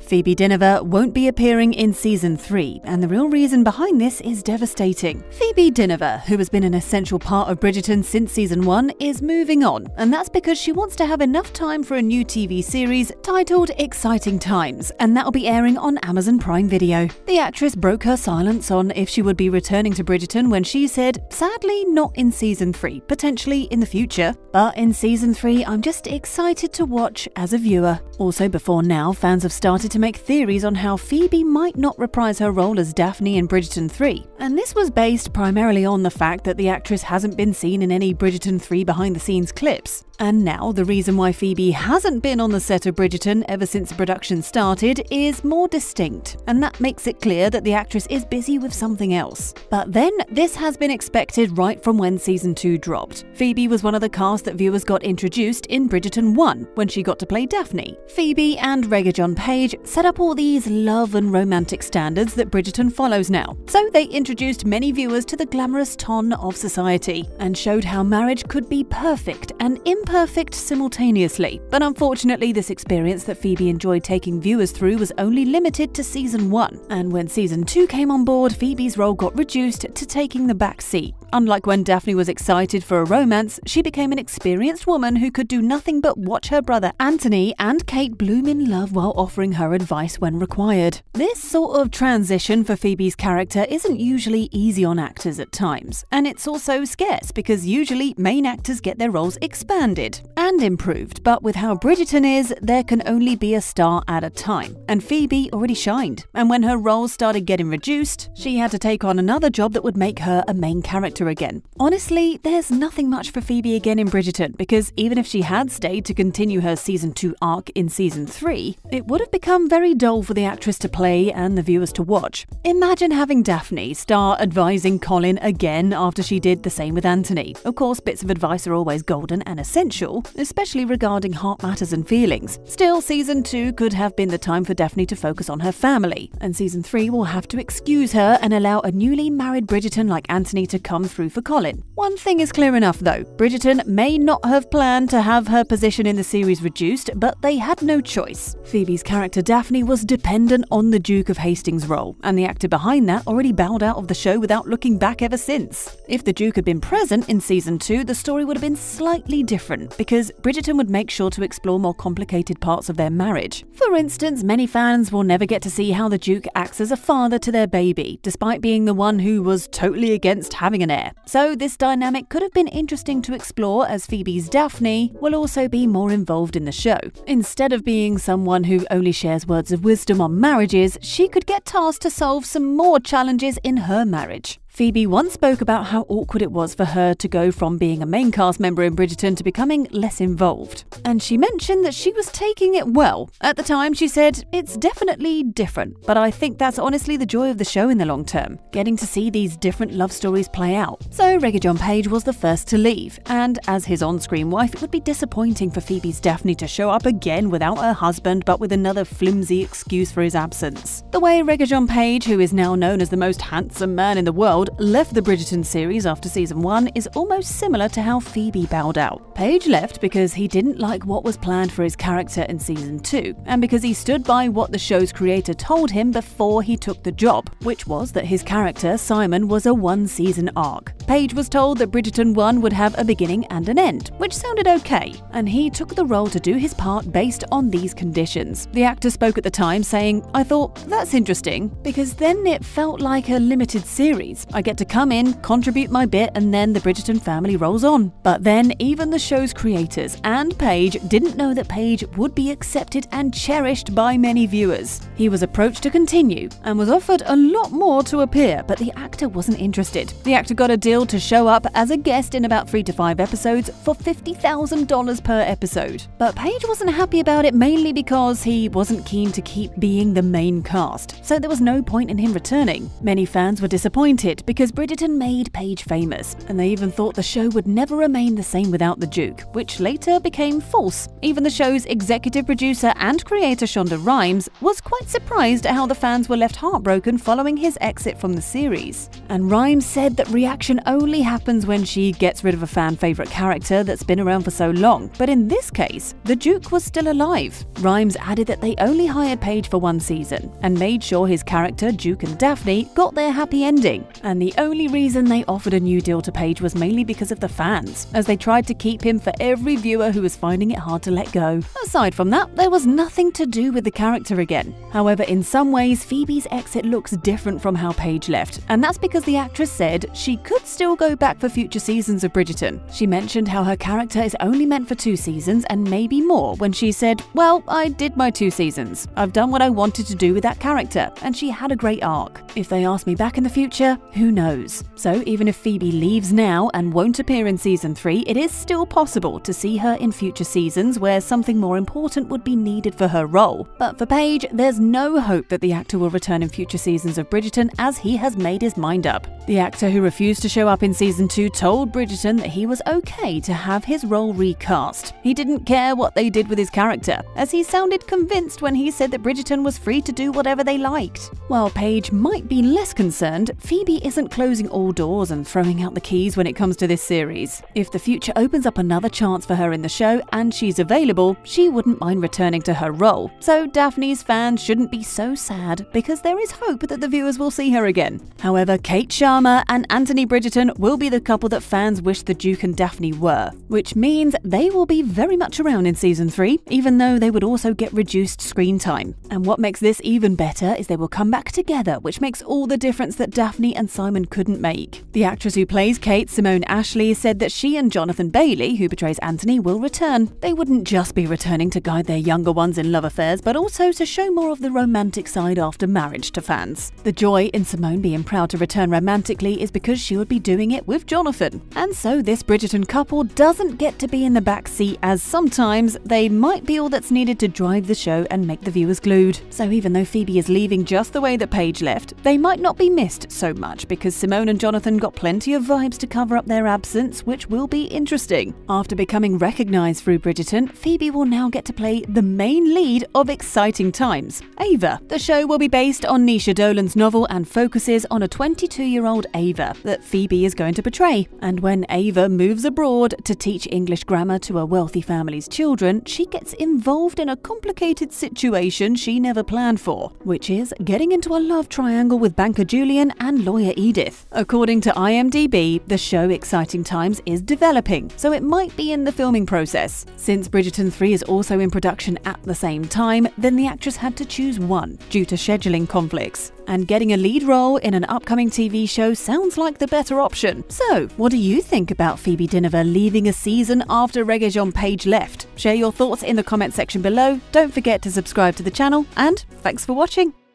Phoebe Dynevor won't be appearing in Season 3, and the real reason behind this is devastating. Phoebe Dynevor, who has been an essential part of Bridgerton since Season 1, is moving on, and that's because she wants to have enough time for a new TV series titled Exciting Times, and that'll be airing on Amazon Prime Video. The actress broke her silence on if she would be returning to Bridgerton when she said, "Sadly, not in Season 3, potentially in the future. But in Season 3, I'm just excited to watch as a viewer." Also, before now, fans have started to make theories on how Phoebe might not reprise her role as Daphne in Bridgerton 3, and this was based primarily on the fact that the actress hasn't been seen in any Bridgerton 3 behind-the-scenes clips. And now, the reason why Phoebe hasn't been on the set of Bridgerton ever since the production started is more distinct, and that makes it clear that the actress is busy with something else. But then, this has been expected right from when Season 2 dropped. Phoebe was one of the cast that viewers got introduced in Bridgerton 1, when she got to play Daphne. Phoebe and Regé-Jean Page set up all these love and romantic standards that Bridgerton follows now, so they introduced many viewers to the glamorous ton of society, and showed how marriage could be perfect and imperfect simultaneously. But unfortunately, this experience that Phoebe enjoyed taking viewers through was only limited to Season 1, and when Season 2 came on board, Phoebe's role got reduced to taking the back seat. Unlike when Daphne was excited for a romance, she became an experienced woman who could do nothing but watch her brother Anthony and Kate bloom in love while offering her advice when required. This sort of transition for Phoebe's character isn't usually easy on actors at times, and it's also scarce because usually main actors get their roles expanded and improved, but with how Bridgerton is, there can only be a star at a time, and Phoebe already shined, and when her roles started getting reduced, she had to take on another job that would make her a main character again. Honestly, there's nothing much for Phoebe again in Bridgerton, because even if she had stayed to continue her Season 2 arc in Season 3, it would have become very dull for the actress to play and the viewers to watch. Imagine having Daphne star advising Colin again after she did the same with Anthony. Of course, bits of advice are always golden and essential, especially regarding heart matters and feelings. Still, Season 2 could have been the time for Daphne to focus on her family, and Season 3 will have to excuse her and allow a newly married Bridgerton like Anthony to come through for Colin. One thing is clear enough though, Bridgerton may not have planned to have her position in the series reduced, but they had no choice. Phoebe's character Daphne was dependent on the Duke of Hastings role, and the actor behind that already bowed out of the show without looking back ever since. If the Duke had been present in Season 2, the story would have been slightly different, because Bridgerton would make sure to explore more complicated parts of their marriage. For instance, many fans will never get to see how the Duke acts as a father to their baby, despite being the one who was totally against having an heir. So this dynamic could have been interesting to explore, as Phoebe's Daphne will also be more involved in the show. Instead of being someone who only shares words of wisdom on marriages, she could get tasked to solve some more challenges in her marriage. Phoebe once spoke about how awkward it was for her to go from being a main cast member in Bridgerton to becoming less involved, and she mentioned that she was taking it well. At the time, she said, "It's definitely different, but I think that's honestly the joy of the show in the long term, getting to see these different love stories play out." So Regé-Jean Page was the first to leave, and as his on-screen wife, it would be disappointing for Phoebe's Daphne to show up again without her husband, but with another flimsy excuse for his absence. The way Regé-Jean Page, who is now known as the most handsome man in the world, left the Bridgerton series after Season 1 is almost similar to how Phoebe bowed out. Page left because he didn't like what was planned for his character in Season 2, and because he stood by what the show's creator told him before he took the job, which was that his character, Simon, was a one-season arc. Page was told that Bridgerton 1 would have a beginning and an end, which sounded okay, and he took the role to do his part based on these conditions. The actor spoke at the time saying, "I thought, that's interesting, because then it felt like a limited series. I get to come in, contribute my bit, and then the Bridgerton family rolls on." But then even the show's creators and Page didn't know that Page would be accepted and cherished by many viewers. He was approached to continue and was offered a lot more to appear, but the actor wasn't interested. The actor got a deal to show up as a guest in about 3 to 5 episodes for $50,000 per episode. But Page wasn't happy about it, mainly because he wasn't keen to keep being the main cast, so there was no point in him returning. Many fans were disappointed because Bridgerton made Page famous, and they even thought the show would never remain the same without the Duke, which later became false. Even the show's executive producer and creator Shonda Rhimes was quite surprised at how the fans were left heartbroken following his exit from the series. And Rhimes said that reaction only happens when she gets rid of a fan favorite character that's been around for so long, but in this case, the Duke was still alive. Rhimes added that they only hired Page for one season and made sure his character, Duke and Daphne, got their happy ending. And the only reason they offered a new deal to Page was mainly because of the fans, as they tried to keep him for every viewer who was finding it hard to let go. Aside from that, there was nothing to do with the character again. However, in some ways, Phoebe's exit looks different from how Page left, and that's because the actress said she could still go back for future seasons of Bridgerton. She mentioned how her character is only meant for 2 seasons and maybe more when she said, "Well, I did my 2 seasons. I've done what I wanted to do with that character, and she had a great arc. If they ask me back in the future, who knows?" So even if Phoebe leaves now and won't appear in season 3, it is still possible to see her in future seasons where something more important would be needed for her role. But for Page, there's no hope that the actor will return in future seasons of Bridgerton, as he has made his mind up. The actor who refused to show up in season 2 told Bridgerton that he was okay to have his role recast. He didn't care what they did with his character, as he sounded convinced when he said that Bridgerton was free to do whatever they liked. While Page might be less concerned, Phoebe isn't closing all doors and throwing out the keys when it comes to this series. If the future opens up another chance for her in the show and she's available, she wouldn't mind returning to her role. So Daphne's fans shouldn't be so sad, because there is hope that the viewers will see her again. However, Kate Sharma and Anthony Bridgerton will be the couple that fans wish the Duke and Daphne were, which means they will be very much around in season 3, even though they would also get reduced screen time. And what makes this even better is they will come back together, which makes all the difference that Daphne and Simon couldn't make. The actress who plays Kate, Simone Ashley, said that she and Jonathan Bailey, who portrays Anthony, will return. They wouldn't just be returning to guide their younger ones in love affairs, but also to show more of the romantic side after marriage to fans. The joy in Simone being proud to return romantically is because she would be doing it with Jonathan. And so this Bridgerton couple doesn't get to be in the backseat, as sometimes they might be all that's needed to drive the show and make the viewers glued. So even though Phoebe is leaving just the way that Page left, they might not be missed so much, because Simone and Jonathan got plenty of vibes to cover up their absence, which will be interesting. After becoming recognized through Bridgerton, Phoebe will now get to play the main lead of Exciting Times, Ava. The show will be based on Nisha Dolan's novel and focuses on a 22-year-old Ava that Phoebe is going to portray. And when Ava moves abroad to teach English grammar to a wealthy family's children, she gets involved in a complicated situation she never planned for, which is getting into a love triangle with banker Julian and lawyer Edith. According to IMDb, the show Exciting Times is developing, so it might be in the filming process. Since Bridgerton 3 is also in production at the same time, then the actress had to choose one due to scheduling conflicts. And getting a lead role in an upcoming TV show sounds like the better option. So, what do you think about Phoebe Dynevor leaving a season after Regé-Jean Page left? Share your thoughts in the comment section below. Don't forget to subscribe to the channel, and thanks for watching.